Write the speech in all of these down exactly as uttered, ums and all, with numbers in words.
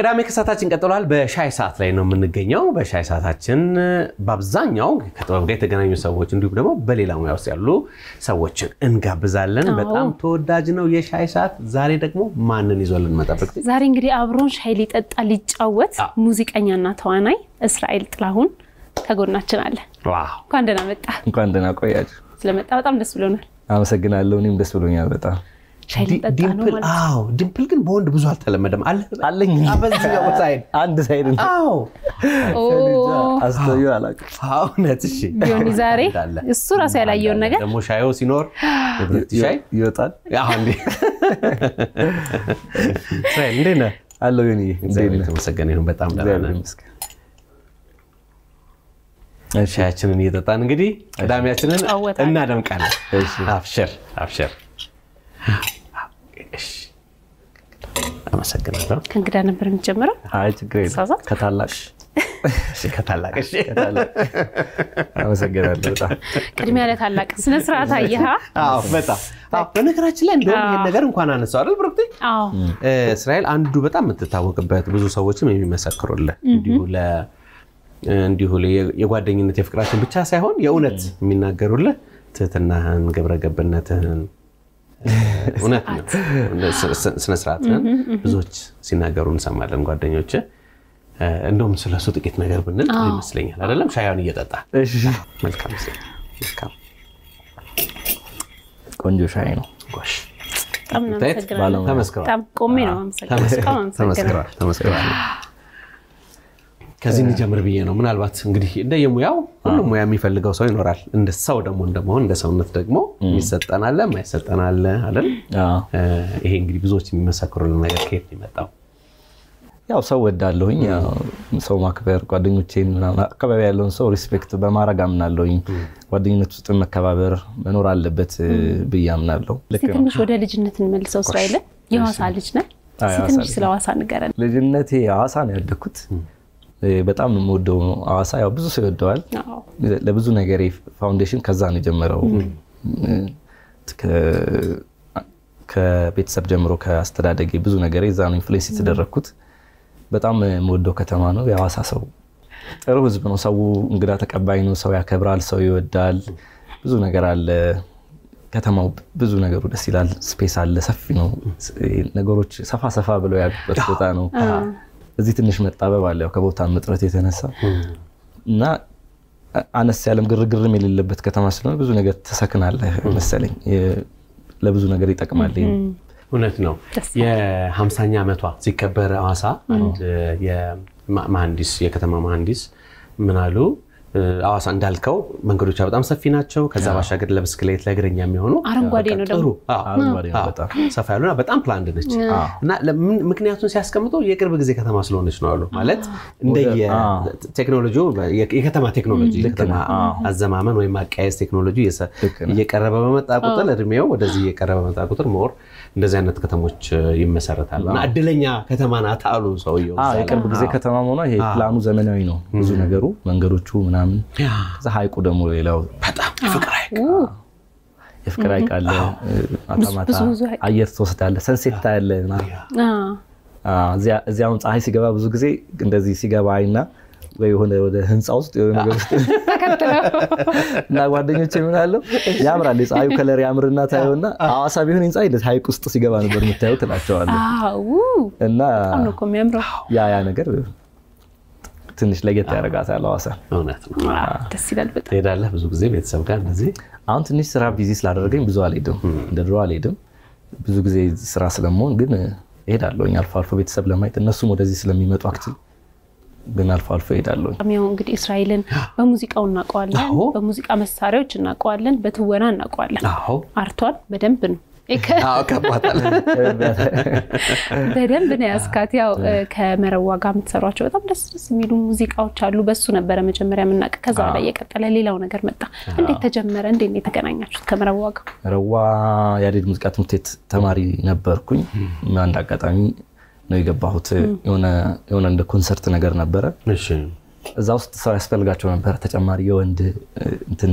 ቅዳሜ ከሳታችን ቀጥሏል በሻይ ሰዓት ላይ ነው የምንገኘው በሻይ ሰዓታችን በአብዛኛው ከጥበብ ጋር የተገናኙ ሰዎች እንዲሁም ደግሞ በሌላ ሙያ ውስጥ ያሉ ሰዎች እንጋብዛለን በጣም ተወዳጅ ነው የሻይ ሰዓት ዛሬ ደግሞ ማንን ይዞልን መጣበቅ ዛሬ እንግዲህ አብሮን ሻይ ሊጠጣ ሊጫወት ሙዚቀኛና ተዋናይ እስራኤል ጥላሁን ከጎናችን አለ ዋው እንኳን ደህና መጣ እንኳን ደህና ቆያችሁ ስለመጣ በጣም ደስ ብሎናል አመሰግናለሁ እኔም ደስ ብሎኛል በጣም ዲምፕል አው ዲምፕል ግን ቦንድ ብዙ አልተለመደም አለ አለኝ አበዝኛው ሳይድ አንድ ሳይድ አው ኦ አስተዩ አላክ አው ነጥሽ ዮኒ ዛሬ እሱ ራሱ ያላየው ነገር ደሞ ሻይው ሲኖር ሻይ ይወጣል አው እንዴ ሳይድ እንደና አለው ዮኒ እንደና ተመሰገነ ነው በጣም ደህና መስከረ ሻያችንን እየጠጣን እንግዲህ አዳሚያችንን እናደምቃለን እሺ አፍሽር አፍሽር አመሰግናለሁ ከእንግዳ ነበር የምጀምረው አይ ችግር የለም ከታላቅ እሺ ከታላቅ እሺ ከታላቅ አመሰግናለሁ ቅድሚያ ለታላቅ ስነ ስርዓት አየሃ አዎ በጣም አዎ በነገራችን ላይ እንደውም ይሄን ነገር እንኳን አነሳው አይደል ብሩክቲ አዎ እስራኤል አንዱ በጣም የምትታወቅበት ብዙ ሰዎችም የሚመሰክሩለት እንዲሁ ለ እንዲሁ የጓደኝነት የፍቅራችን ብቻ ሳይሆን የእውነት የሚናገሩለት ትህትናህን ገብረገብነትህን እውነት ነው ስነ ስርዓትን ብዙዎች ሲናገሩ እንሰማለን ጓደኞቼ እንደውም ስለሱ ጥቂት ነገር ብንል ይመስለኛል አይደለም ሻያውን እየጠጣ እሺ መልካም መልካም ቆንጆ ሻይ ነው ጎሽ ተመስክሯል ቆሜ ነው አመሰግናለሁ ተመስክሯል ተመስክሯል ከዚህ ንጀምር ብዬ ነው ምናልባት እንግዲህ እንደየሙያው ሁሉ ሙያ የሚፈልገው ሰው ይኖራል እንደ ሰው ደሞ እንደመሆን እንደ ሰውነት ደግሞ የሚሰጠናል ማይሰጠናል አይደል ይሄ እንግዲህ ብዙዎች የሚመሰክሩልን ነገር ከየት ይመጣው ያው ሰው ወዳለሁኝ ያው ሰው ማክበር ጓደኞቼን አከባቢ ያለውን ሰው ሪስፔክት በማድረግ አምናለሁኝ ጓደኝነት ውስጥ መከባበር መኖር አለበት ብዬ አምናለሁ ልክ ነው ትንሽ ወደ ልጅነትን መልሰው እስራኤል የዋሳ ልጅ ነህ ትንሽ ስለ ዋሳ ንገረን ልጅነቴ ዋሳ ነው ያደኩት በጣም ነው ወደው አዋሳ ያው ብዙ ሰው ይወደዋል ለብዙ ነገር ፋውንዴሽን ከዛ ነው ጀመረው ከ ከቤተሰብ ጀምሮ ከአስተዳደጌ ብዙ ነገር እዛ ነው ኢንፍሉዌንስ የተደረኩት በጣም ወደው ከተማ ነው ያዋሳ ሰው ጥሩ ህዝብ ነው ሰው እንግዳ ተቀባይ ነው ሰው ያከብራል ሰው ይወዳል ብዙ ነገር አለ ከተማው ብዙ ነገሩ ደስ ይላል ስፔስ አለ ሰፊ ነው ነገሮች ሰፋ ሰፋ ብለው ያሉበት ቦታ ነው እዚህ ትንሽ መጣበብ አለው ከቦታ መጥረት የተነሳ እና አነስ ያለም ግርግር የሚልልበት ከተማ ስለሆነ ብዙ ነገር ተሰክናል መሰለኝ ለብዙ ነገር ይጣቀማል እውነት ነው የ50ኛ አመቷ ሲከበር አዋሳ አንድ የመሐንዲስ የከተማ መሐንዲስ ምናሉ አዋሳ እንዳልከው መንገዶቿ በጣም ሰፊ ናቸው ከዛ ባሻገር ለብስክሌት ለግረኛ የሚሆኑ አረንጓዴ ነው ደሩ አረንጓዴ ነው በጣም ሰፋ ያሉና በጣም ፕላንድ ነች እና ምክንያቱን ሲያስቀምጠው የቅርብ ጊዜ ከተማ ስለሆነች ነው አሉ ማለት እንደየ ቴክኖሎጂው የከተማ ቴክኖሎጂ ከተማ አዘማመን ወይ ማቀያየስ ቴክኖሎጂ እየቀረበ በመጣ ቁጥር እድሜው ወደዚህ እየቀረበ በመጣ ቁጥር ሞር እንደዚህ አይነት ከተሞች ይመሰረታሉ እና አድለኛ ከተማ ናት አሉ ሰውየው የቅርብ ጊዜ ከተማ ሆኖ ይሄ ፕላኑ ዘመናዊ ነው ብዙ ነገሩ መንገዶቹ ምናምን ከዛ ሃይቁ ደሞ ሌላው በጣም ፍቅር ሃይቅ የፍቅር ሃይቅ አለ አታማታ አየር ተወስዳለ ሰንሴት አለ አዎ እዚያ እዚያው ፀሐይ ሲገባ ብዙ ጊዜ እንደዚህ ሲገባ አይና ወይ ሆነ ወደ ህንጻው ውስጥ የሆነ ነገር ውስጥ ተከተለው እና ጓደኞቼ ምን አለው ያምራል ፀሐዩ ከለር ያምርና ታዩና አዋሳ ቢሆን እንጻ ይደስ ሃይቅ ውስጥ ሲገባ ነበር የምታዩት ተላቸዋል አዎ እና አሁን እኮ የሚያምረው ያ ያ ነገር ትንሽ ለጌታ ያረጋታል አዋሳ እውነት ነው ደስ ይላል በጣም ሄዳለህ ብዙ ጊዜ ቤተሰብ ጋር እንደዚህ አሁን ትንሽ ስራ ቢዚ ስላደረገኝ ብዙ አልሄድም እንደድሮ አልሄድም ብዙ ጊዜ ስራ ስለምሆን ግን ሄዳለሁኝ አልፎ አልፎ ቤተሰብ ለማየት እነሱም ወደዚህ ስለሚመጡ አክቲቭ ግን አልፎ አልፎ ሄዳለሁኝ አሚያው እንግዲህ እስራኤልን በሙዚቃው እናቀዋለን በሙዚቃ መሳሪያዎች እናቀዋለን በትወና እናቀዋለን አዎ አርቷል በደንብ ነው አዎ ከባታል በደንብ ነው ያስካት ያው ከመረዋ ጋር ምትሰሯቸው በጣም ደስ ደስ የሚሉ ሙዚቃዎች አሉ በሱ ነበር መጀመሪያ ምናቀ ከዛ ላይ የቀጠለ ሌላው ነገር መጣ እንዴት ተጀመረ እንዴት ነው ተገናኛችሁት ከመረዋ ጋር ረዋ ያሬድ ሙዚቃ ትምህርት ቤት ተማሪ ነበርኩኝ አንድ አጋጣሚ ነው የገባሁት የሆነ የሆነ እንደ ኮንሰርት ነገር ነበር እሺ እዛ ውስጥ ሰው ያስፈልጋቸው ነበር ተጨማሪ የወንድ እንትን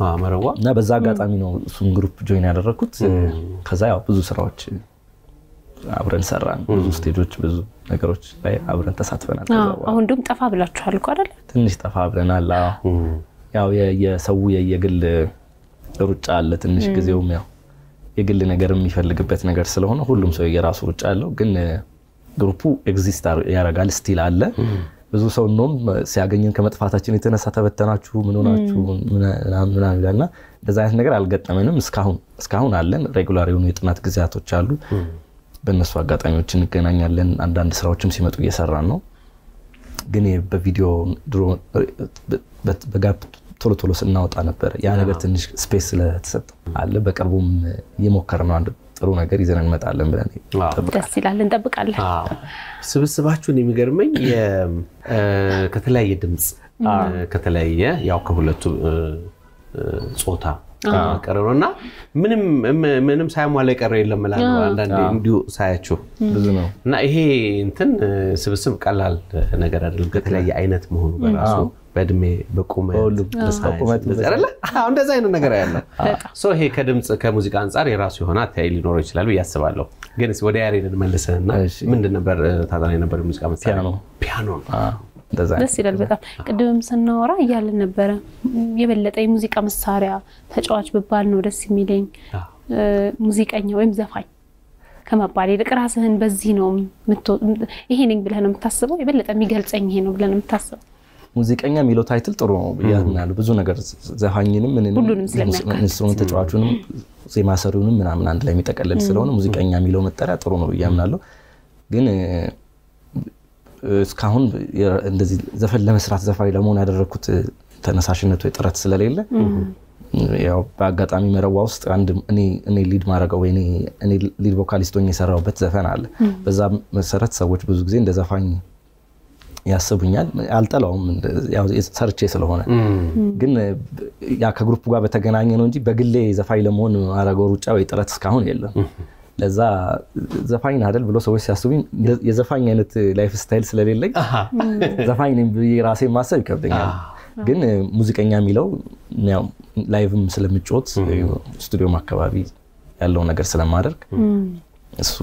آه مروا نا بزاقات عم ينو سون جروب جوين على ركوت كذا يا بزوج سراج عبرن سرّان، مستيجوتش بزو، نكروتش، أي عبرن تساتفنا. آه، هوندوم تفاعل لا تشارل كارل. تنش تفاعلنا لا، يا ويا يا سوي يا يقل رجال تنش كزيوم يا، يقل نجار ميفلق بيت نجار سلهون، كلهم سوي جراسو رجاله، قلنا جروبو إكزيستار يا رجال استيل على، بزو سو النوم سيعجنين كم تفاعلتني تنسات بتنا شو منونا شو من من عملنا، بزاين نجار على قطنا منهم مسكهم مسكهم على، ريجولاريون يتنات كزيات رجاله. بالنسبة لقطع يمكن كنا نعلن عن عند سراوتشم سمعت ويا سرّانه، جنّي بفيديو درو بت بجاب طول طول سنة وطعنة بره، يعني قلت إنش سبيس لا تسد، على بكربون يموكر من عند رونا جري زين ما تعلم بلاني. بس لا ندبك على. بس بس بعشوني مجرمين كتلاقي دمس كتلاقي يا كهولته صوتها. كرونا منم منم سايم عليك الرئي لما لا لا نديو سايتشو بزمنه نأهي إنتن سبسم كلا نجار القتلة يعينت مهون براسو بعد ما بقومة بقومة نجار لا عند زينو نجار لا سو هي كدم كموسيقى أنصاري راسو هنا تايلي نوريش لالو يسوالو جنس ودياري نملسنا من النبر هذا النبر موسيقى بيانو بيانو دسيل البتاع قدم سنة ورا يا للنبرة يبلت أي موسيقى مسارعة فجأة ببال نورس ميلين موسيقى أنيوم زفاي كما بالي لك راسهن بزينهم متو هينين بلهنم تصبوا يبلت أمي قالت أنيهنو بلهنم تصب موسيقى أنيا ميلو تايتل تروه بياهنا لو بزونا قرر زهاينينم من نسرون تجواتونم زي ما سرونم من عمنا عند لميتك على السلون موسيقى أنيا ميلو مترى تروه بياهنا لو جن እስካሁን እንደዚህ ዘፈን ለመስራት ዘፋይ ለሞን ያደረኩት ተነሳሽነቱ የጥረት ስለሌለ ያው በአጋጣሚ መረዋው ውስጥ አንድ እኔ እኔ ሊድ ማረጋው እኔ እኔ ሊድ ቮካሊስት ሆኜ ሰራውበት ዘፈን አለ በዛ መሰረት ሰዎች ብዙ ጊዜ እንደ ዘፋኝ ያስቡኛል አልጠላውም ያው ሰርቼ ስለሆነ ግን ያ ከግሩፕ ጋር በተገናኘ ነው እንጂ በግሌ ዘፋይ ለሞን አረጋው ሩጫው የጥረት እስካሁን የለም ለዛ ዘፋይን አይደል ብሎ ሰዎች ሲያስቡኝ የዘፋኝ አይነት ላይፍ ስታይል ስለሌለኝ ዘፋኝ ነኝ ራሴ ማሰብ ይከብደኛል ግን ሙዚቀኛ የሚለው ያው ላይቭም ስለምጮት ስቱዲዮ ማከባቢ ያለው ነገር ስለማደርግ እሱ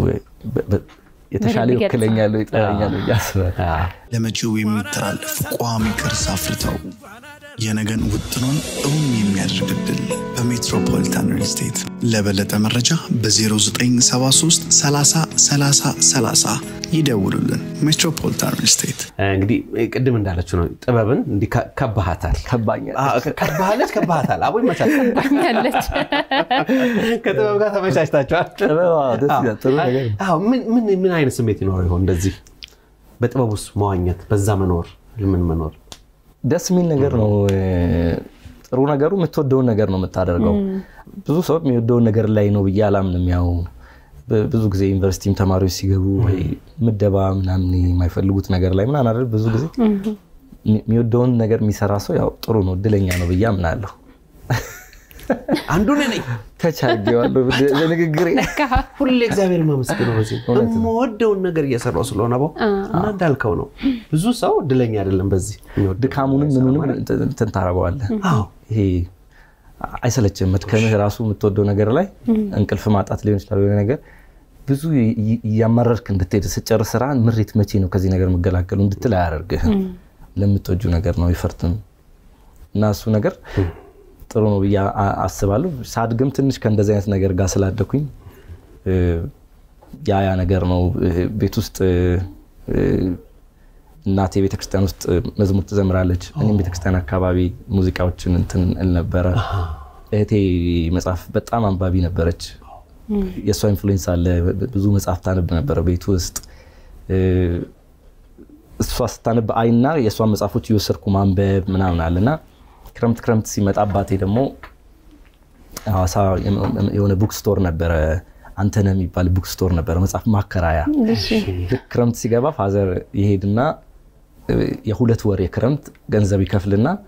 የተሻለ ይከለኛል ይጠራኛል ያስበታ ለመጪው የሚተላለፍ ቋሚ ቅርስ አፍርተው የነገን ውጥኑን እውም የሚያደርግድል በሜትሮፖሊታን ሪል ስቴት ለበለጠ መረጃ በ093733030 ይደውሉልን ሜትሮፖሊታን ሪል ስቴት እንግዲህ ቅድም እንዳለችሁ ነው ጥበብን እንዲከባታል ከባኛል ከባለች ከባታል አቦይ መቻል ከባኛለች ከጥበብ ጋር ተመቻችታችኋል ጥበብ ደስ ይላል ጥሩ ነገር አዎ ምን ምን ምን አይነት ስሜት ይኖር ይሆን እንደዚህ በጥበብ ውስጥ መዋኘት በዛ መኖር ምን መኖር دس مين نجارنو رونا نجارو متودون نجارنو متعرّقو بزوج صعب ميودون نجار لاينو بيعلم نمياو بزوج زي إنفرستيم تمارين سيجوا مدّبا من عمني ما يفلوت نجار لاين أنا أعرف بزوج زي ميودون نجار مسرّاسو يا ترونو دلني أنا بيعمل نالو عندنا نيك تشاجي والله لأنك غري كل إجابة ما مسكين وزين مودون نجار يسرّ رسولنا أبو ما دال كونه بزوج صعب دلني على اللمبزي دكامونين منونين تنتعربوا على هي عسلتش متكلمش راسو متودون نجار لي أنكل في معطات ليونش ليون نجار بزوج يمرر كن دتيرس تجار سرعان مريت متينو كذي نجار مقلع كلون دتلا عرقه لما تودون نجار ما يفرتن ناسو نجار ترونه بيا عسبالو ساعات قمتنش كان دزاينت نجار قاسل عدكوين يا يا نجار نو بيتوست ناتي بيتكستان است مزموت زمرالج أنا بيتكستان كبابي موسيقى وتشن تن النبرة هتي مسافة بتأمن بابي نبرج يسوي إنفلونسر ل بزوم مسافة تاني بنبرة بيتوست سواست تاني بعيننا يسوي مسافة يوسر كمان باب منامنا علينا كرمت كرمت سمعت أباتي دمو عسا يونا بوك ستور نبرة أنتنا ميبال بوك ستور نبرة مثلا ما كرايا. كرمت سيجابا فازر يهدنا يهولت وري كرمت جنزبي كفلنا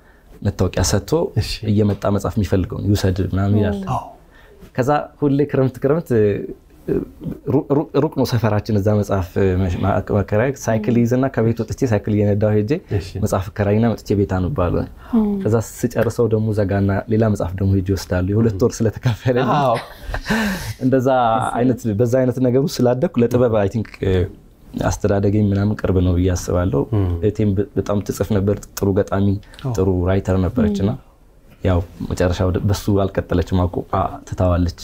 متوقع ساتو أيام التامس أف ميفلقون يوسد ناميال. كذا كل كرمت كرمت ركن سفراتي نزام مساف ما كرايك سايكلي زنا كبيتو تتي سايكلي يناداه جي مساف كراينا متتي بيتانو بالو كذا سيت ارسو دمو زغانا ليلا مساف دمو يجي وستالو يولت ور سلا تكافله اه اندزا عينت بزا عينت نغرو سلادك لطبب اي ثينك አስተዳደገኝ ምናምን ቅርብ ነው ያስባለው እቴም በጣም ተጽፍ ነበር ጥሩ ገጣሚ ጥሩ ራይተር ነበርችና ያው መጨረሻው በሱ አልከተለች ማቆ ተታዋለች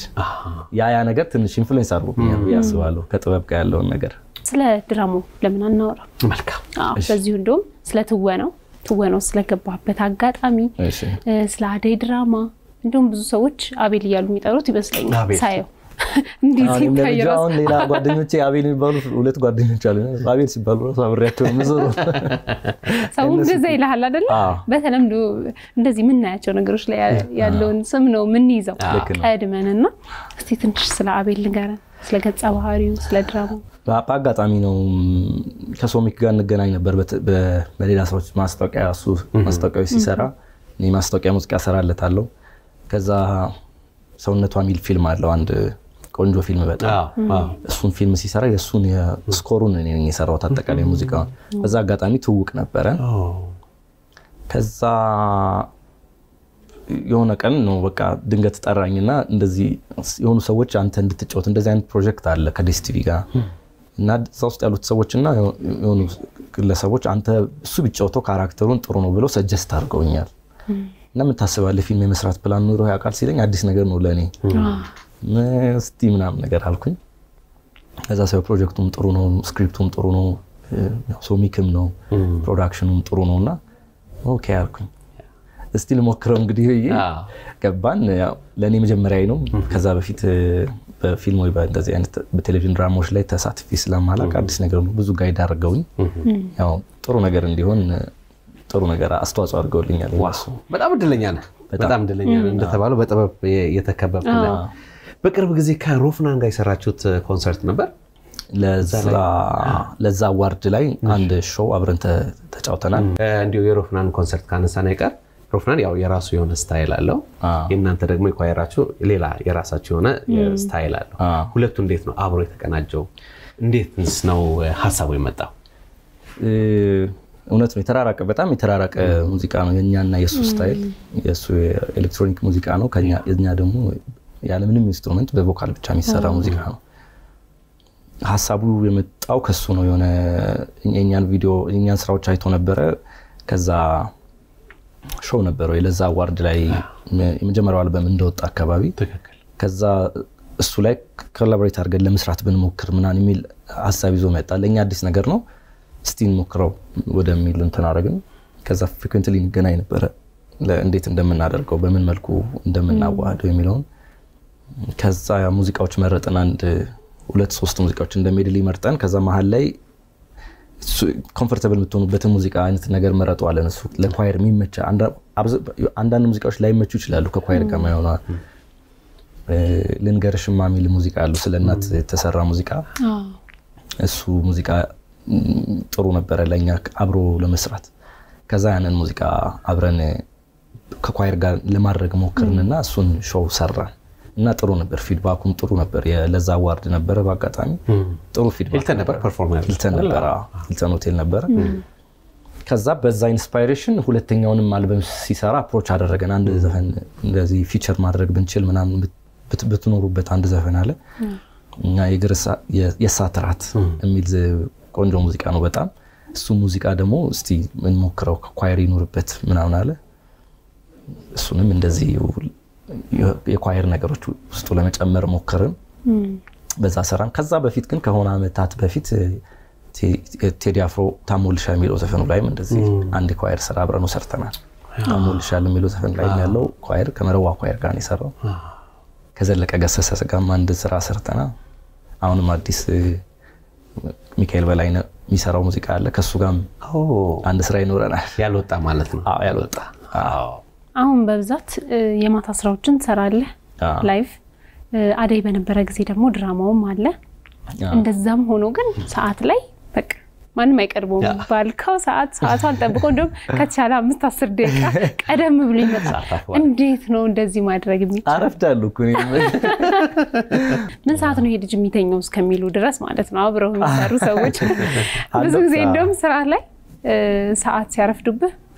ያ ያ ነገር ትንሽ ኢንፍሉዌንስ አድርጎኛል ያስባለው ከጥበብ ጋር ያለው ነገር ስለ ድራማው ለምን አናወራ መልካም አዎ ስለዚህ እንደውም ስለ ትወነው ትወነው ስለገባበት አጋጣሚ ስለ አደይ ድራማ እንደውም ብዙ ሰዎች አቤል ይያሉ የሚጠሩት ይመስለኛል ሳይው እንዴት ከየራስ ሌላ ጓደኞቼ አቤል ይባሉ ሁለት ጓደኞች አሉ አቤል ሲባሉ ራሱ አብሬያቸው ምዘሩ ሰው እንደዚህ ይላል አይደል በተለምዶ እንደዚህ ምን ናያቸው ነገሮች ላይ ያለውን ስም ነው ምን ይዘው ቀድመንና እስቲ ትንሽ ስለ አቤል ንገረን ስለ ገጸ ባህሪው ስለ ድራማው በአጋጣሚ ነው ከሶሚክ ጋር እንገናኝ ነበር በሌላ ሰዎች ማስታወቂያ እሱ ማስታወቂያ ሲሰራ እኔ ማስታወቂያ ሙዚቃ ሰራለታለሁ ከዛ ሰውነቷ ሚል ፊልም አለው አንድ ቆንጆ ፊልም በጣም እሱን ፊልም ሲሰራ የሱን ስኮሩን እኔን እየሰራው ተጠቃለይ ሙዚቃውን በዛ አጋጣሚ ትውቅ ነበር ከዛ የሆነ ቀን ነው በቃ ድንገት ጠራኝና እንደዚህ የሆኑ ሰዎች አንተ እንድትጫወት እንደዚህ አይነት ፕሮጀክት አለ ከዲስቲቪ ጋር እና ሶስት ያሉት ሰዎችና የሆኑ ግለሰቦች አንተ እሱ ቢጫወተው ካራክተሩን ጥሩ ነው ብለው ሰጀስት አድርገውኛል لما تحسبالي في مسرات بلان نورو يا قال سيدني اديس ነገር ነው ለኔ እስቲ ምናም ነገር አልኩኝ ከዛ ሰው ፕሮጀክቱም ጥሩ ነው ስክሪፕቱም ጥሩ ነው ሶሚክም ነው ፕሮዳክሽኑም ጥሩ ነውና ኦኬ አልኩኝ እስቲ ልሞክረው እንግዲህ ይሄ ገባን ለኔ መጀመሪያ ነው ከዛ በፊት በፊልም ወይ በእንደዚህ አይነት በቴሌቪዥን ድራማዎች ላይ ተሳትፊ ስለማላቅ አዲስ ነገር ነው ብዙ ጋይድ አድርገውኝ ያው ጥሩ ነገር እንዲሆን ጥሩ ነገር አስተዋጽኦ አድርገውልኛል ዋሱ በጣም ድለኛ ነህ በጣም ድለኛ ነህ እንደተባለው በጥበብ የተከበበና በቅርብ ጊዜ ከሮፍናን ጋር የሰራችሁት ኮንሰርት ነበር ለዛ ለዛ አዋርድ ላይ አንድ ሾው አብረን ተጫውተናል እንዲሁ የሮፍናን ኮንሰርት ካነሳን አይቀር ሮፍናን ያው የራሱ የሆነ ስታይል አለው እናንተ ደግሞ ይኳየራችሁ ሌላ የራሳችሁ የሆነ ስታይል አለው ሁለቱ እንዴት ነው አብሮ የተቀናጀው እንዴትስ ነው ሐሳቡ የመጣው እውነት ነው ተራራቀ በጣም ተራራቀ ሙዚቃ ነው የኛና የሱ ስታይል የሱ ኤሌክትሮኒክ ሙዚቃ ነው ከኛ የኛ ደግሞ ያለ ምንም ኢንስትሩመንት በቮካል ብቻ የሚሰራ ሙዚቃ ነው ሐሳቡ የመጣው ከሱ ነው የሆነ የኛን ቪዲዮ የኛን ስራዎች አይቶ ነበር ከዛ ሾው ነበር ለዛ አዋርድ ላይ የመጀመሪያው አልበም እንደወጣ አካባቢ ከዛ እሱ ላይ ኮላቦሬት አድርገን ለመስራት ብንሞክር ምናን የሚል ሐሳብ ይዞ መጣ ለኛ አዲስ ነገር ነው ستين مكرو ودميل እንተና አረጋን ከዛ ፍሪኩዌንትሊ እንገናኝ ነበር ለእንዴት እንደምናደርገው በምን መልኩ እንደምናዋደው የሚለውን ከዛ ያ ሙዚቃዎች መረጠን አንድ ሁለት ሶስት ሙዚቃዎች እንደሚድሊ መርጠን ከዛ መሃል ላይ ኮምፎርታብል የምትሆኑበት ሙዚቃ አይነት ነገር መረጡ አለን እሱ ለኳየር የሚመች አንዳንድ ሙዚቃዎች ላይ መቹ ይችላሉ ከኳየር ጋር ማይሆን ለንገርሽማ የሚል ሙዚቃ አለ ስለናት ተሰራ ሙዚቃ እሱ ሙዚቃ ጥሩ ነበር ለኛ አብሮ ለመስራት ከዛ ያንን ሙዚቃ አብረን ከኳየር ጋር ለማድረግ ሞከርንና እሱን ሾው ሰራን እና ጥሩ ነበር ፊድባኩም ጥሩ ነበር ለዛ አዋርድ ነበር በአጋጣሚ ጥሩ ፊድባክ ኢልተን ነበር ፐርፎርማንስ ኢልተን ነበር ኢልተን ሆቴል ነበር ከዛ በዛ ኢንስፓይሬሽን ሁለተኛውንም አልበም ሲሰራ አፕሮች አደረገን አንድ ዘፈን እንደዚህ ፊቸር ማድረግ ብንችል ምናምን ብትኖሩበት አንድ ዘፈን አለ እና የግርሳ የሳትራት የሚል ቆንጆ ሙዚቃ ነው በጣም እሱ ሙዚቃ ደግሞ እስቲ ምን ሞክረው ኳየር ይኖርበት ምናምን አለ እሱንም እንደዚህ የኳየር ነገሮች ውስጥ ለመጨመር ሞከረን በዛ ሰራን ከዛ በፊት ግን ከሆነ አመታት በፊት ቴዲ አፍሮ ታሞልሻ የሚለው ዘፈኑ ላይም እንደዚህ አንድ ኳየር ስራ አብረን ሰርተናል ታሞልሻ የሚለው ዘፈን ላይ ያለው ኳየር ከመረዋ ኳየር ጋር ነው የሰራው ከዘለቀ ገሰሰ ጋርም አንድ ስራ ሰርተናል አሁንም አዲስ ሚካኤል በላይና ሚሰራው ሙዚቃ አለ ከሱ ጋር አንድ ስራ ይኖርናል ያልወጣ ማለት ነው አዎ ያልወጣ አዎ አሁን በብዛት የማታ ስራዎችን ሰራለ ላይቭ عادي بنبرق زي ده مدرامو ماله عند الزم هونو كن ساعات لي بق ما نميك أربعة بالكو ساعات ساعات هالتا بقولهم كتشالا مستسر ديكا أنا مبلي متر أنديت نو دزي ما أدري عرفت ألو كوني من ساعات نو يدي جميع تينوس كميلو درس ما أدري ما أبرهم سارو سويت بس زين دوم ساعات لي ساعات يعرف دب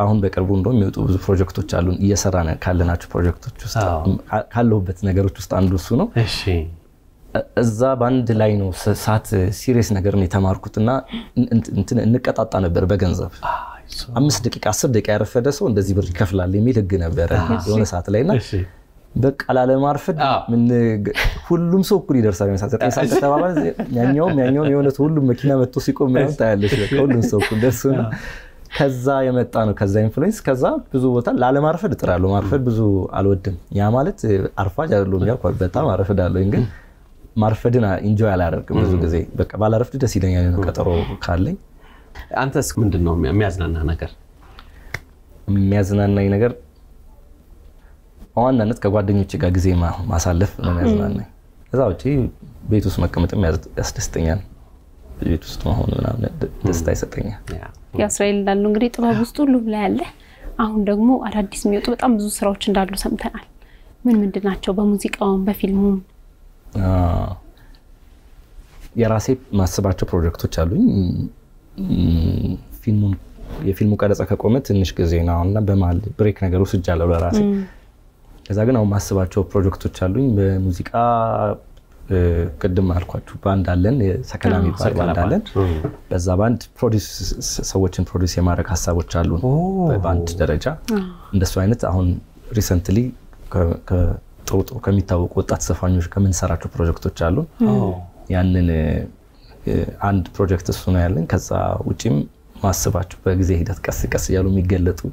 أهون بكربون دوم يوتو بروجكتو تشالون يسرانة كلنا تشو بروجكتو تشو كله بتناجرو تستاندو سونو إيشي الزبان دلاينو ساعات سيريس نجرني تماركوتنا أنت أنت نكتات أنا بربعن زب أم صدق كعصب دك عارف هذا سون دزي بركفلا اللي ميلك جنا بره يونا ساعات لينا بق على المعرفة من كلهم سو كوري درس عليهم ساعات ساعات تبعنا يعني يوم يعني يوم يونا كلهم مكينا متوسيكو منهم تعلش كلهم سو كوري درسونا كذا يا متانو كذا إنفلونس كذا بزو بطل العالم عارفة ترى لو عارفة بزو على ودم يا مالت عارفة جالو ميا كوب بتاع عارفة دالو إنجل عارفة دينا إنجو على عارفة بزو كذي بس على عارفة تسيدا يعني كترو خالي أنت سكمن النوم يا ميزنا ناكر ميزنا ناكر أنا نتك قادني تشجع كذي ما ما سالف ميزنا ناكر إذا وجي بيتوس ما كملت ميز استستين بيتوس تماهون ولا دستايستين يا إسرائيل دالونغري تبغى بستور لبلاله، أهون دعمو أراد اسميو تبغى أمزو سراوتشن دارلو سمتان، من من دناتشوا بموسيقى أو بفيلمون. آه. يا راسي ما سبعتشوا بروجكتو تشالوين، فيلمون، يفيلمو كذا سكاكومت إنش كزينا عنا بمال بريك نجارو سجاله ولا راسي. إذا كنا ما سبعتشوا بروجكتو تشالوين بموسيقى قدم هالقوات بان دالن سكالامي بان دالن بس زمان بروديس سوتشن بروديس يا مارك هسا وتشالون بان درجة دسوينت أهون ريسنتلي ك ك توت وكمية توك وتتصفانيوش كمن سرعة بروجكت وتشالون يعني عند بروجكت سونالين كذا وتشيم ما سبعت بجزء هيدا كسي كسي يالو ميجلتو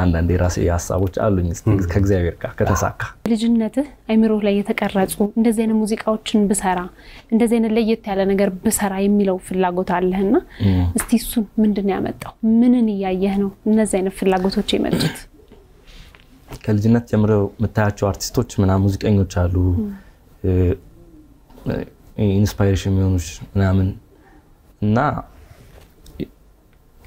عندنا دراسة ياسا وتشالون يستيقظ كجزير كتساقة الجنة أمره لا يتكرر إن زين الموسيقى أوتشن بسهرة إن زين اللي يتعلن نجار بسهرة يميلوا في اللاجو تعلهنا استيسون من دنيامته من النية يهنو إن زين في اللاجو توجي مجد كالجنة أمره متعجوا أرتيستوش من الموسيقى إنه تشالو إنسبايريشن ميونش نامن نا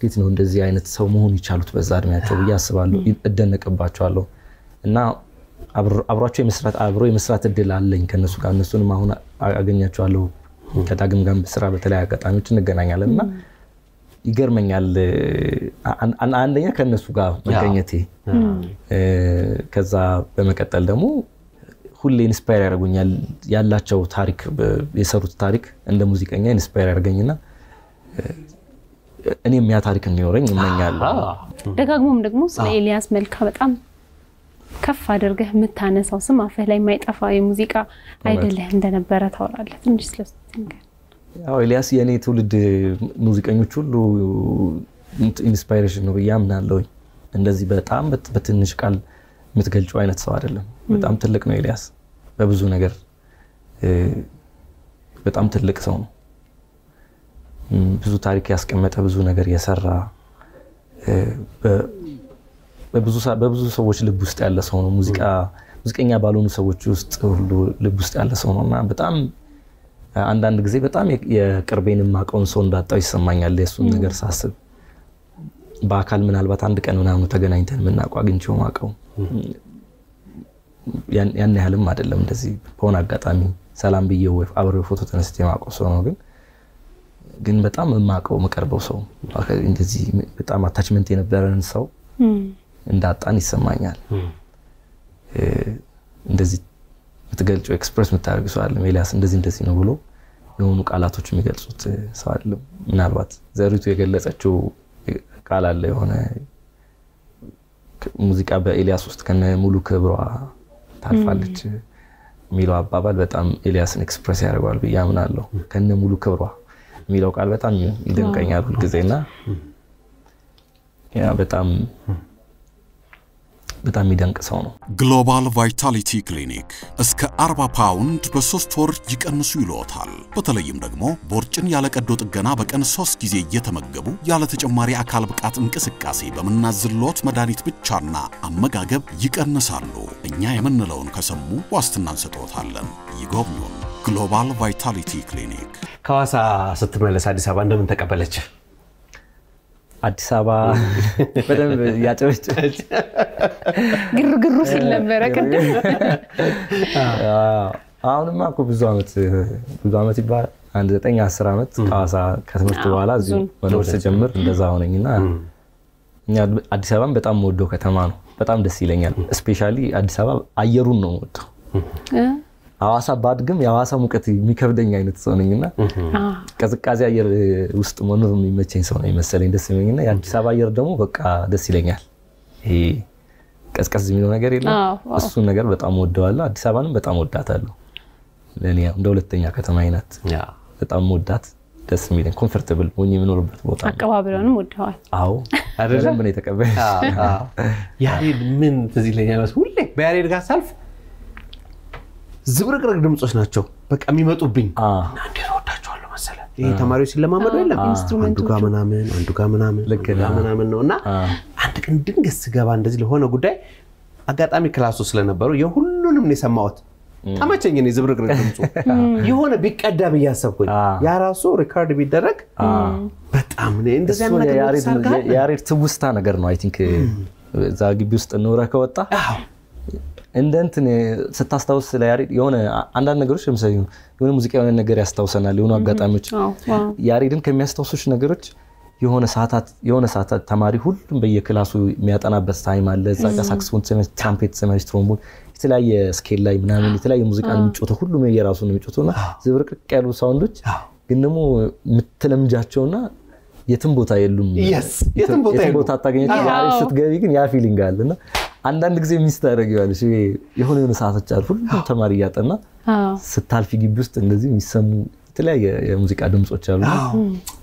كيتنا هون دزي عينت سو مهون يشالوت بزار مياتشو ياسبالو يدنا كباتشوالو نا أبر أبروتشي مسرات أبروي مسرات الدلال لين كنا سكان نسون ما هنا أغنية شوالو كتاعم جنب مسرات بتلاقي كتامي تشن الجناية لنا يقر من يال أن أن عندنا كنا سكان مكانيتي كذا بمكتل دمو خلي نسبير أغنية يلا تشو تاريخ بيسرط تاريخ عند موسيقى إني نسبير أغنية أني ميا تاريخ النيورين من يال دكاغمو دكمو سليلياس ملكابت أم كف درجة متانة سوسما فهلا ما يتفاعل موسيقى عيد اللي عندنا برا ثورة لا تنجس لستنك. أو إلياس يعني تولد موسيقى يوتشلو إنسبيريشن ويامنا لوي الذي بتعم بت بتنشكل متقل شوية نتصور له بتعم تلقنا إلياس ببزون غير بتعم تلق سون بزو تاريخ ياس كمتها بزون غير يسرع ببزوس ببزوس وش اللي بوست على صونا موسيقى موسيقى إني أبالون سويت جوست اللي بوست على صونا ما بتأم عندنا كذي بتأم يا كربين معك أون صون ده تعيش سمعي على صون نجار ساسب باكل من هالبات عندك أنو نام متجنين تان من أكو أجن شو معكوا يعني يعني هالم ما دلهم تزي بونا قطامي سلام بيجوا عبر الفوتو تنستي معكوا صونا قل ግን በጣም ማቀው መቀርበው ሰው እንደዚህ በጣም አታችመንት የነበረን ሰው እንዳጣን ይስማኛል እንደዚህ ተገልጾ ኤክስፕረስ መታረግ ሰው አለ ኤልያስ እንደዚህ እንደዚህ ነው ብሎ የሆኑ ቃላቶችም ይገልጹት ሰው አለ ምናልባት ዘሪቱ የገለጸችው ቃል አለ የሆነ ሙዚቃ በኤልያስ ውስጥ ከነ ሙሉ ክብሯ ታልፋለች ሚለው አባባል በጣም ኤልያስን ኤክስፕረስ ያደርጋል በያምናለሁ ከነ ሙሉ ክብሯ ሚለው ቃል በጣም ይደንቀኛል ሁልጊዜና ያ በጣም በጣም ይደንቅ ሰው ነው ግሎባል ቫይታሊቲ ክሊኒክ እስከ አርባ ፓውንድ በሶስት ወር ይቀንሱ ይሏታል በተለይም ደግሞ ቦርጭን ያለ ቀዶ ጥገና በቀን ሶስት ጊዜ እየተመገቡ ያለ ተጨማሪ አካል ብቃት እንቅስቃሴ በመናዝሎት መድኃኒት ብቻና አመጋገብ ይቀንሳሉ እኛ የምንለውን ከሰሙ ዋስትና እንሰጣለን ይጎብኙ ግሎባል ቫይታሊቲ ክሊኒክ ካዋሳ ስትመለስ አዲስ አበባ እንደምን ተቀበለች አዲስ አበባ በደም ያጨበጨ ግሩ ግሩ ሲል ነበር አከደ አሁንማ እኮ ብዙ አመት ብዙ አመት ይባላል አንድ ዘጠኝ አስር አመት ካዋሳ ከትምህርት በኋላ እዚሁ መኖር ተጀመረ እንደዛ ሆነኝና እኛ አዲስ አበባን በጣም ወደው ከተማ ነው በጣም ደስ ይለኛል ስፔሻሊ አዲስ አበባ አየሩን ነው ወደው አዋሳ ባድግም ያዋሳ ሙቀት የሚከብደኝ አይነት ሰው ነኝና ከዝቃዜ አየር ውስጥ መኖር የሚመቸኝ ሰው ነኝ መሰለኝ ደስ ይለኛልና የአዲስ አበባ አየር ደግሞ በቃ ደስ ይለኛል እሄ ቀዝቀዝ የሚለው ነገር የለም እሱ ነገር በጣም ወደዋለሁ አዲስ አበባንም በጣም ወዳታለሁ ለኔ እንደ ሁለተኛ ከተማ አይነት ያ በጣም ወዳት ደስ የሚለኝ ኮምፎርታብል ሆኜ የምኖርበት ቦታ አቀባበሉንም ወደዋል አዎ አይደለም ምን የተቀበለ አዎ ያሬድ ምን ትዝ ይለኛል ሁሌ በያሬድ ጋር ሳልፍ ዝብርቅርቅ ድምጾች ናቸው በቃ የሚመጡብኝ አንዴ ወጣቻለሁ መሰለ ይሄ ተማሪዎች ለማመዱ የለም ኢንስትሩመንቱ ጋር ምናምን አንዱ ጋር ምናምን ለከላ ምናምን ነውና አንድ ቀን ድንገት ገባ እንደዚህ ለሆነ ጉዳይ አጋጣሚ ክላስ ውስጥ ስለነበሩ የሁሉንም ነው የሰማሁት ተመቸኝ ነው ዝብርቅርቅ ድምጾ የሆነ ቢቀዳ በያሰብኩኝ ያ ራሱ ሪካርድ ቢደረግ በጣም ነው እንደዚህ አይነት ያሬድ ያሬድ ትውስታ ነገር ነው አይ ቲንክ እዛ ግቢ ውስጥ ኖራ ከወጣ እንደንትን ስታስተውስ ለያሬድ የሆነ አንዳንድ ነገሮች ለምሳሌ የሆነ ሙዚቃ የሆነ ነገር ያስተውሰናል የሆነ አጋጣሚዎች ያሬድን ከሚያስተውሱሽ ነገሮች የሆነ ሰዓታት የሆነ ሰዓታት ተማሪ ሁሉም በየክላሱ የሚያጠናበት ታይም አለ እዛ ጋር ሳክስፎን ትምህርት ትራምፔት ትምህርት ትሮምቦን የተለያየ ስኬል ላይ ምናምን የተለያየ ሙዚቃን የሚጮቱ ሁሉም የየራሱን የሚጮቱና ዝብርቅቅ ያሉ ሳውንዶች ግን ደግሞ ምትለምጃቸውና የትም ቦታ የሉም yes የትም ቦታ የሉም ቦታ ታገኘት ያሬድ ስትገቢ ግን ያ ፊሊንግ አለና አንዳንድ ጊዜ ሚስተረጋል እሺ የሆነ የሆነ ሰዓቶች አልፉ ተማሪ ያጠና ስታልፊ ግቢ ውስጥ እንደዚህ የሚሰሙ ተለያየ የሙዚቃ ድምጾች አሉ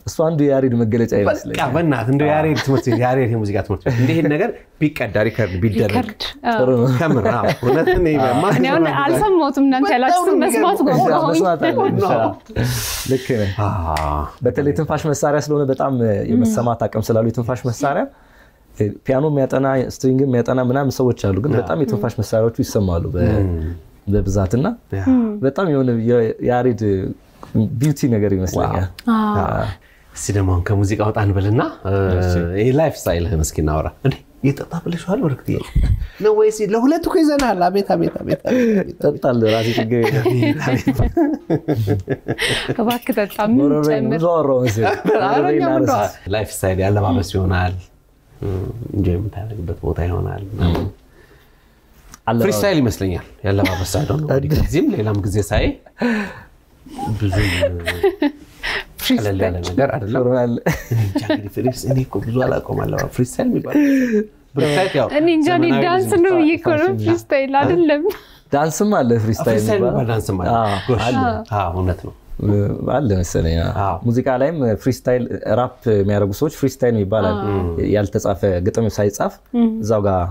እሱ አንዱ ያሬድ መገለጫ ይመስላል በቃ በእናት እንደ ያሬድ ትምህርት ያሬድ የሙዚቃ ትምህርት እንዴ ነገር ቢቀዳ ሪከርድ ቢደረግ ጥሩ ነው ካሜራ ወለት ነው ማክኒያውን አልሰማሁትም እናንተ ያላችሁ መስማት ጎበዝ ነው ልክ ነህ በተለይ ትንፋሽ መሳሪያ ስለሆነ በጣም የመሰማት አቅም ስላለው የትንፋሽ መሳሪያ ፒያኖ የሚያጠና ስትሪንግ የሚያጠና ምናም ሰዎች አሉ ግን በጣም የትንፋሽ መሳሪያዎቹ ይሰማሉ በብዛትና በጣም የሆነ ያሬድ ቢዩቲ ነገር ይመስላል ሲደማን ከሙዚቃ ወጣን በልና ይሄ ላይፍ ስታይል እስኪ እናወራ እንዴ ይጣጣብልሽዋል ወርክቲ ነው ወይስ ለሁለቱ ከይዘናል አቤት አቤት አቤት ተጣጣል ራሴ ትገኝ ከባክ ተጣም ጨምር ሮሮስ ላይፍ ስታይል ያለማመስ ይሆናል እንጀም ታደርግበት ቦታ ይሆናል ፍሪስታይል ይመስለኛል ያለማበሳ አይደል እንግዲህም ሌላም ጊዜ ሳይ ብዙ ፍሪስታይል ነገር አይደል ኦራል እንግዲህ ፍሪስ እኔ ኮብዙ አላቆማለሁ ፍሪስታይል የሚባል ፍሪስታይል ያው እኔ እንጃ እኔ ዳንስ ነው ይቆረጥ ፍሪስታይል አይደለም ዳንስም አለ ፍሪስታይል ይባላል ዳንስም አለ አለ አዎ እውነት ነው አለ መሰለኝ ሙዚቃ ላይም ፍሪስታይል ራፕ የሚያደርጉ ሰዎች ፍሪስታይል ይባላል ያልተጻፈ ግጥም ሳይጻፍ እዛው ጋር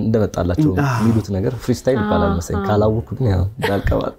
እንደመጣላቸው የሚሉት ነገር ፍሪስታይል ይባላል መሰለኝ ካላውኩ ግን ያው ዳልቀባጥ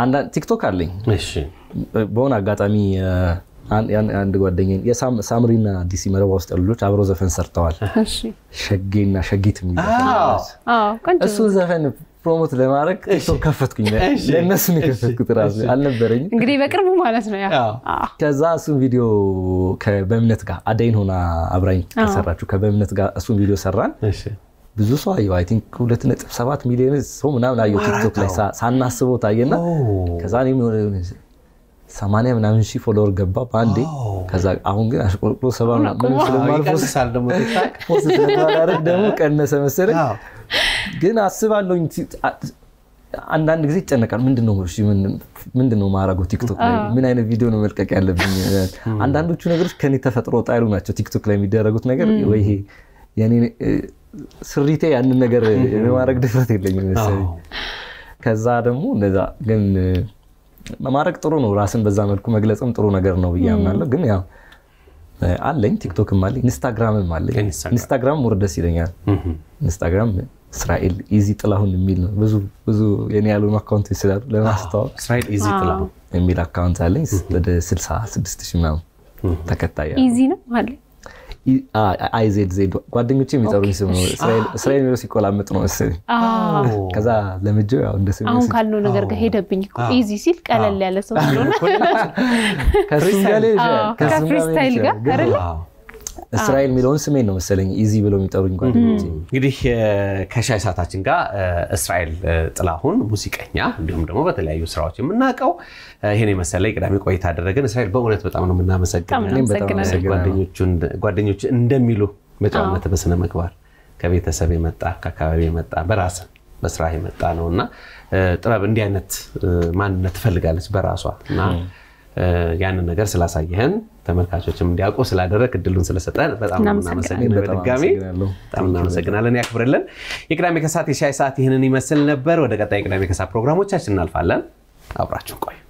አንድ ቲክቶክ አለኝ እሺ በሆነ አጋጣሚ أن أن أن دقوا الدنيا يا سام سامرينا دي سمرة وسط اللوت عبر زفن سرطان شقينا شقيت مني آه آه كنت أسوي زفن بروموت لمارك إيشو كفت كنيا الناس نكفت كترازي على بريني قريبا كربوا على اسمه آه كذا أسوي فيديو كبمنتجا عدين هنا عبرين سرّان شو كبمنتجا أسوي فيديو سرّان بزو صايو I think كل تنت سبعات مليون هم نعمل على يوتيوب لسا سان نسبه تايجنا كذا نيم سامانة من أمشي فولور جبّا باندي كذا أهونج أشوف كل سبعة من سلمان فوز سال دمو تك فوز سلمان رد دمو كأنه سمسرة جينا السبعة لو ينتي عندنا نجزيت أنا كان من دنو مشي من من دنو ما راجو تيك توك من أين فيديو نمرك كألب عندنا لو تشوف نقدر كني تفترة طايرو ما تشوف تيك توك لين ميدا راجو تنقدر ويه يعني سريتي عن النجار ما رك دفتي لين مثلاً كذا دمو نذا جن ما رك ترونه وراسن بزاملكم أجلسهم ترونه جرنا وياه ماله جن يا على تيك توك مالي إنستغرام مالي إنستغرام مرد سيرين إنستغرام إسرائيل إيزي تلاهم نميل بزو بزو يعني على ما كنت سير لما أستوب إسرائيل إيزي تلاهم نميل أكونت عليه لده سلسلة سبستشمام تكتايا إيزي نو مالي آي زد زد قادين كتير مثلاً إسرائيل إسرائيل ميروسي كلام متنوع السري كذا لما جوا عند سمير أهم كانوا نقدر كهيدا بينك إيزي سيلك على اللي على سوالنا كسرنا كفريستايل كا كارل إسرائيل ميلون سمينو مثلاً إيزي بلو مثلاً قادين كتير قديه كشاي ساتاتين كا إسرائيل تلاهون موسيقية عندهم دمو بتلاقي يسرعتهم منك أو هني مسألة كلامي كويت هذا الرجل إسرائيل بقولنا بتعاملوا منها مسجّل قاعدين يجون قاعدين يجون ندميلو بتعاملنا بس أنا مكبر كبيت سبي متع ككبي متع براسا بس راهي متعنا ونا ترى بندي نت ما نتفلق على براسوا نا يعني النجار سلاسيهن تمر كاشو تشم دي أقوى سلاد الرجل كدلون سلاسة بس عاملنا مسجّل بتعاملنا عاملنا مسجّل على نيأكبر لنا يكرامي كساتي شاي ساتي هنا نمسل نبر وده كتاي كرامي كسا برنامج تشتغل فعلا أبراشون كوي